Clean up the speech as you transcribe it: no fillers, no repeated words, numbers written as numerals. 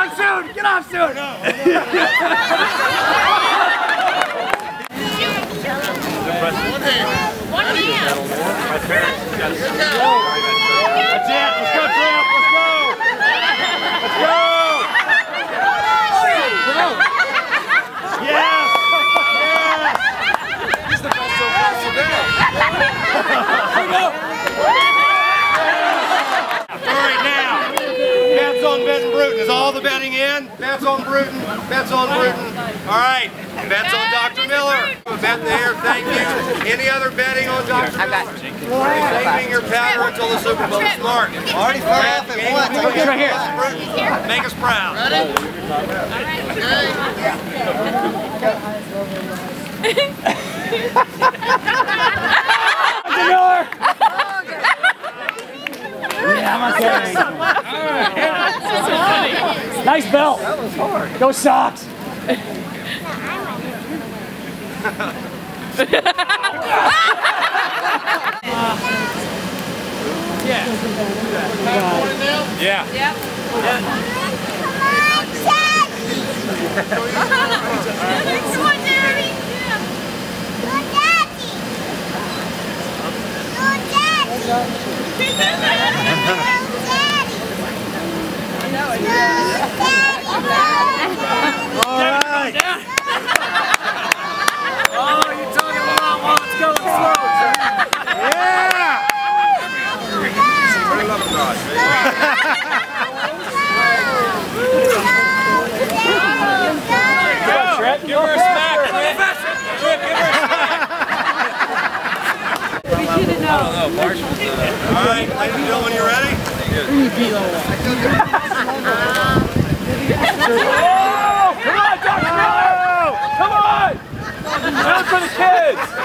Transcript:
down soon! Get off soon! One hand! My parents got it! That's it! Vinton Bruton. Is all the betting in? Bets on Bruton. Bets on Bruton. All right. And bets on Dr. Miller. Bet there. Thank you. Any other betting on Dr. Miller? Saving your powder until the Super Bowl. Smart. Already smart. Make us proud. Ready? Dr. Miller. Yeah, nice belt. That was hard. Go Sox. Yeah. Alright, ladies and gentlemen, you ready? Oh, come on, Dr. Miller! Come on! Not for the kids!